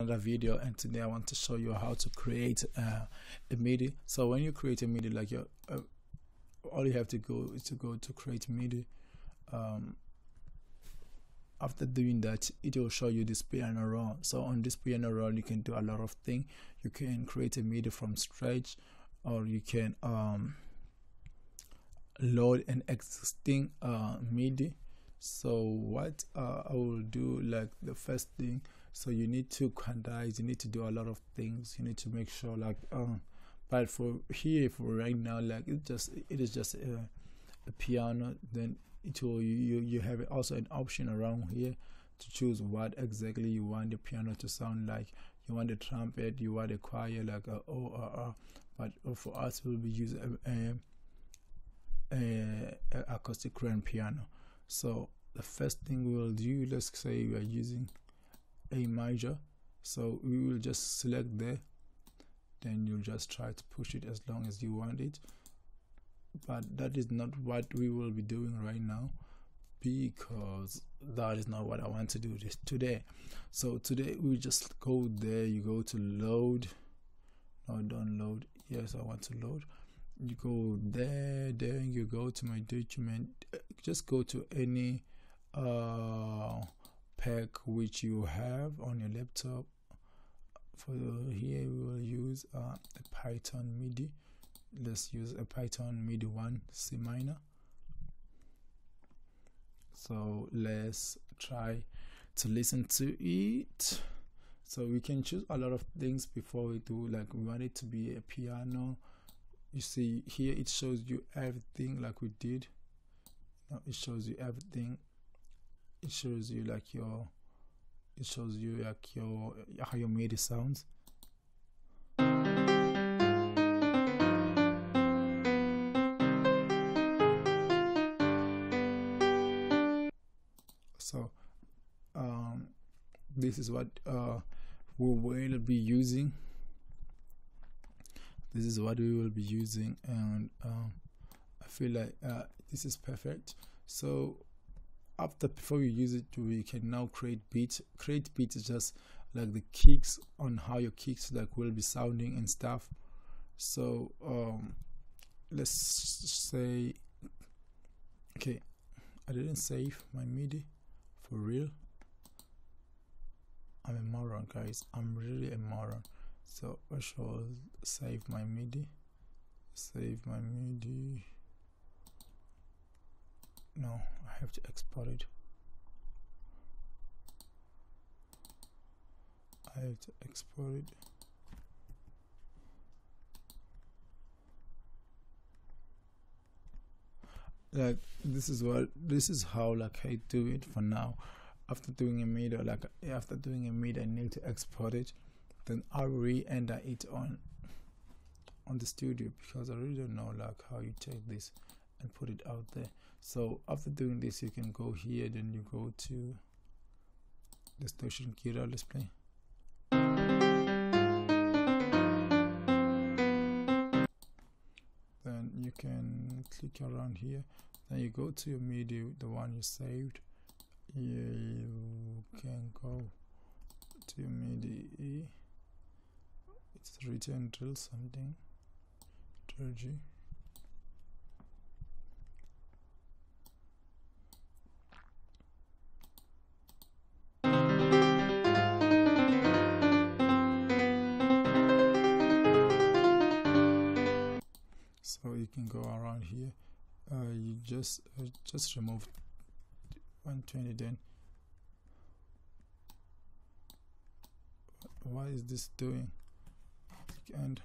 Another video, and today I want to show you how to create a MIDI. So when you create a MIDI, like your all you have to go is to go to create MIDI. After doing that, it will show you this piano roll. So on this piano roll, you can do a lot of things. You can create a MIDI from scratch, or you can load an existing MIDI. So what I will do, like the first thing, so you need to condense, you need to do a lot of things, you need to make sure, like but for here, for right now, like it is just a piano. Then it will, you have also an option around here to choose what exactly you want the piano to sound like. You want a trumpet, you want a choir, like a ORR, but for us we'll be using an acoustic grand piano. So the first thing we will do, let's say we are using A major, so we will just select there, then you just try to push it as long as you want it, but that is not what we will be doing right now, because that is not what I want to do this today. So today we just go there, you go to load, no, don't load, yes, I want to load. You go there, then you go to my document, just go to any pack which you have on your laptop. For here we will use a Python MIDI. Let's use a Python MIDI 1 C minor. So let's try to listen to it. So we can choose a lot of things before we do, like we want it to be a piano. You see here it shows you everything, like we did. Now it shows you everything. It shows you like your, it shows you like your, how your MIDI sounds. So this is what we will be using. This is what we will be using, and I feel like this is perfect. So after, before you use it, we can now create beat. Create beat is just like the kicks, on how your kicks like will be sounding and stuff. So let's say, okay, I didn't save my MIDI, for real. I'm a moron, guys, I'm really a moron. So I shall save my MIDI, save my MIDI. No, I have to export it. I have to export it. Like this is what, this is how like I do it for now. After doing a MIDI, like after doing a MIDI, I need to export it. Then I re-enter it on the studio, because I really don't know like how you take this and put it out there. So after doing this, you can go here, then you go to distortion gear. Let's play. Then you can click around here, then you go to your MIDI, the one you saved. You can go to your MIDI, it's written drill something, drill G. So you can go around here, you just remove 120, then what is this doing? Click end.